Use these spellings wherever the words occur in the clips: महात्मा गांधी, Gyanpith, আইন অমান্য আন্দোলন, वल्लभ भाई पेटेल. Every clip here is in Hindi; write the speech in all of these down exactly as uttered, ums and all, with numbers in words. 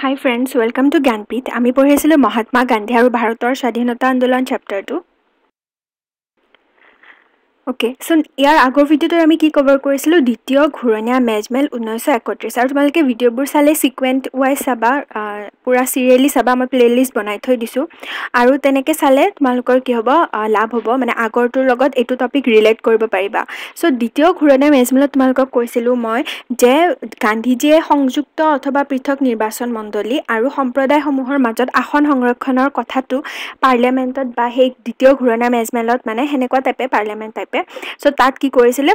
High friends, welcome to Gyanpeeth. आम पढ़ी महात्मा गांधी और भारत स्वाधीनता आंदोलन चैप्टर टू। ओके सो यार आगर भिडिओ कि कवर कर द्वितीय घूरणिया मेजमेल उन्नीस सौ इकतीस। और तुम्हें भिडिओ चाले सिकुवेन्ट वाइज चाबा, पूरा सीरियेली चाबा। मैं प्लेलिस्ट बनाई थी दूँ और तैनक चाले तुम्हारे कि हम लाभ हम मैं आगर यू टपिक रिलेट कर पारा। सो द्वितीय घूरणिया मेजमेल तुम्हारक कैसी मैं जे गांधीजी संयुक्त अथवा पृथक निर्वाचन मंडली और सम्प्रदायसमूहर मजत आसन संरक्षण कथा पार्लियामेंट द्वितीय घूरणिया मेजमेल मैं सेनेकुवा टाइपे पार्लियामेंट टाइपे सो तात की कोरिसिले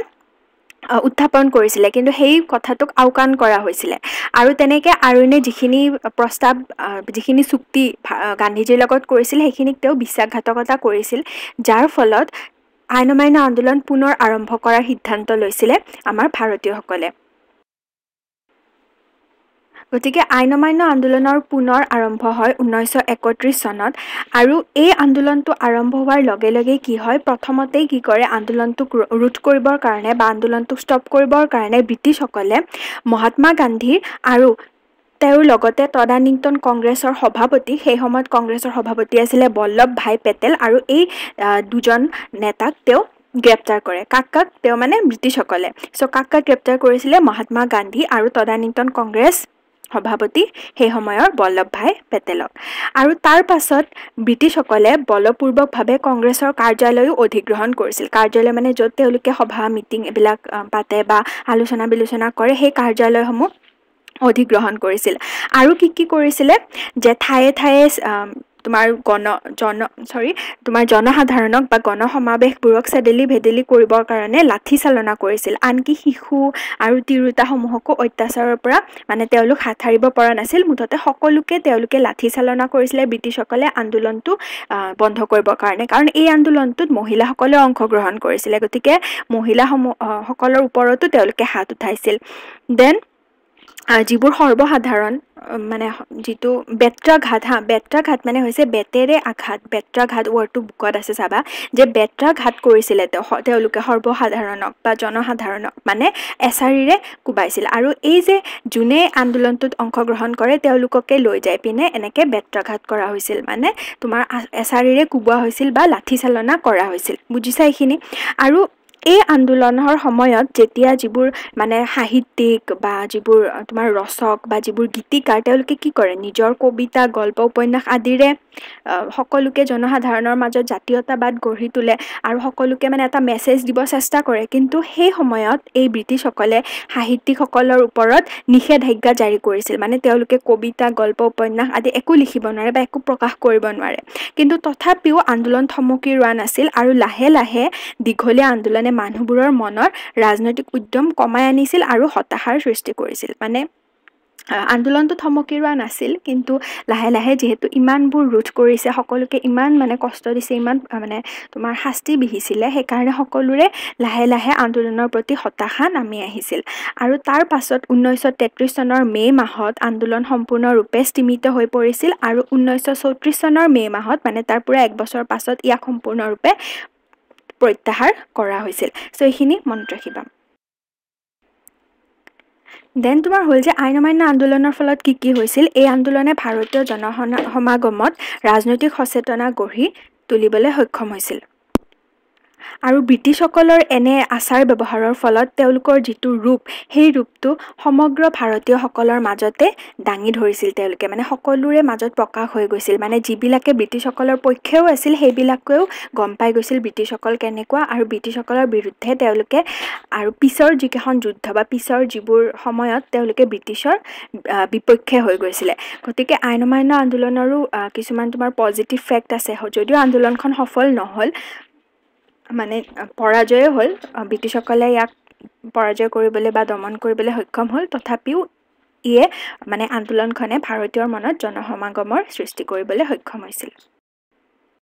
उत्थापन करिसिले किन्तु हेई कथाटुक आवकान करा होइसिले। आरो तेनेके आरुने जिखिनि प्रस्ताव जिखिनि चुक्ति गांधीजीर लगत करिसिल हेखिनिक तेव विश्वासघातकता करिसिल, जार फलत आइन अमान्य आंदोलन पुनर आरम्भ करार सिद्धान्त लैसिले आमार भारतीयসকले। गतिके आइन अमान्य आंदोलनर पुनर आरम्भ है उन्नीस सौ इकतीस सनत। और ये आंदोलन तो आरम्भ होवार लगे लगे कि है प्रथमते कि करे आंदोलनटुक रोध करिबर कारणे बा आंदोलनटुक स्टप करिबर कारणे ब्रिटिशসকले महात्मा गांधी और तेर लगते तदानीन्तन कंग्रेसर सभापति, सेई समयत कंग्रेसर सभापति आसिले वल्लभ भाई पेटेल, और ये दुजन नेताक तेव ग्रेप्तार करे। काक काक तेव माने ब्रिटिशসকले सो काक काक ग्रेप्तार करिसिले महात्मा गांधी और तदानीन्तन कंग्रेस सभापति हे समयर वल्लभ भाई पेटेलक। और तार पाছত ब्रिटिशসকলে बलपूर्वक भावे कंग्रेसर कार्यालय अधिग्रहण करिसिल। कार्यालय माने जो तेलुके सभा मिटिंग एबिलाक पाते बा आलोचना बिलोचना करे हे कार्यालय समूह अधिग्रहण करिसिल। और कि कि करिसिले जे ठाये ठाये तुमार गण जन सरी तुमार जनसाधारणक बा गण समावेशबूरक सेदेली भेदेली करिबर कारणे लाठी चालना करिसिल। आनकी शिशु और तिरुतासमूहको अत्याचारर परा माने तेलुक हाथ हारिब परा नासिल। मुठते सकलोके तेलुके लाठी चालना करिसिले ब्रिटिशসকলে आंदोलनटु बन्ध करिबर कारणे, कारण এই आंदोलनटुत महिलाসকলে अंशग्रहण करिसिले। गतिके महिलाসকলৰ ওপৰতো तेलुके हाथ उठाइसिल। देन जीबूर सर्वसाधारण माने जी बेत्राघात, हाँ बेत्राघात माने बेटेरे आघात, बेत्राघात वर्डटो बुकत आछे चाबा जे बेत्राघात करिसिले तेओलोके सर्वसाधारणक बा जनसाधारणक माने एसारिरे कुबाइसिल। और ये जे जुने आंदोलनटुत अंशग्रहण करे तेओलोकके लै जाय पिने एनेके बेत्राघात करा होइसिल, माने तुमार एसारिरे कुबुआ होइसिल बा लाठी चालना करा होइसिल। बुझिसा एखिनि। और এই আন্দোলনৰ সময়ত যেতিয়া যিবোৰ মানে সাহিত্যিক বা যিবোৰ তোমাৰ ৰসক বা যিবোৰ গীতিকাৰ তেওঁলোকে কি কৰে নিজৰ কবিতা গল্প উপন্যাস আদিৰে সকলোকে জনসাধাৰণৰ মাজত জাতীয়তাবাদ গঢ়ি তোলে আৰু সকলোকে মানে এটা মেছেজ দিব চেষ্টা কৰে। কিন্তু সেই সময়ত এই ব্ৰিটিছসকলে সাহিত্যিকসকলৰ ওপৰত নিষেধাজ্ঞা জাৰি কৰিছিল, মানে তেওঁলোকে কবিতা গল্প উপন্যাস আদি একো লিখিব নোৱাৰে বা একো প্ৰকাশ কৰিব নোৱাৰে। কিন্তু তথাপিও আন্দোলন থমকি ৰোৱা নাছিল আৰু লাহে লাহে দীঘলীয়া আন্দোলনে মানুহবোৰৰ মনৰ ৰাজনৈতিক উদ্যম কমাই আনিছিল আৰু হতাশাৰ সৃষ্টি কৰিছিল। মানে आंदोलन तो थमकी रोआ नासिल, किन्तु लाहे लाहे जेहेतु इमानबूर रोध करिसे सकलोके इमान माने कष्ट दिसे इमान माने तुमार शास्ति बिहिसिले हेकारणे सकलोरे लाहे लाहे आंदोलनर प्रति हताशा नामी आहिसिल। आरु तार पाছত उन्नीस सौ तैंतीस सনৰ मे माहत आंदोलन सम्पूर्ण रूपे स्थिमित हो परिसिल। आरु उन्नीस सौ चौंतीस सনৰ मे माहत माने तार पुरा एक बछर पाছত इया सम्पूर्ण रूपे प्रत्याहार करा होइसिल। सो एखिनि मन राखिबा। देन तुमार होल जे आइन अमान्य आंदोलनर फलत कि कि होइसिल। ए आंदोलने भारतीय जनसमागमत राजनैतिक सचेतना गढ़ी तुलिबले सक्षम होइसिल। और ब्रिटिशসকলৰ एने आचार व्यवहार फलत तेलुकर जितु रूप हेई रूपटो समग्र भारतीय सकলৰ মাজতে दांगी धरिसिल। तेलुके माने सकलोरे মাজत प्रकाश হৈ গৈছিল, माने जिबिलाके ब्रिटिशসকলৰ पक्षेও আছিল हेबिलाकेও गम पाइ গৈছিল ब्रिटिशসকল केनेकुवा आरो ब्रिटिशসকলৰ विरुद्धे तेलुके आरो पिछर जिकेहन युद्ध बा पिछर जिबुर समयत तेलुके ब्रिटिशर विपक्षे হৈ গৈছিলে। গতিকে আইন অমান্য আন্দোলনৰো কিছুমান তোমাৰ পজিটিভ ফেক্ট আছে। যদিও আন্দোলনখন সফল নহল, माने पराजय हल, ब्रिटिशসকলে ইয়াক पराजय কৰিবলৈ বা দমন কৰিবলৈ সক্ষম হল। তথাপিও ইয়ে মানে আন্দোলনখনে ভাৰতীয়ৰ মনত জনসমাগমৰ সৃষ্টি কৰিবলৈ সক্ষম হৈছিল।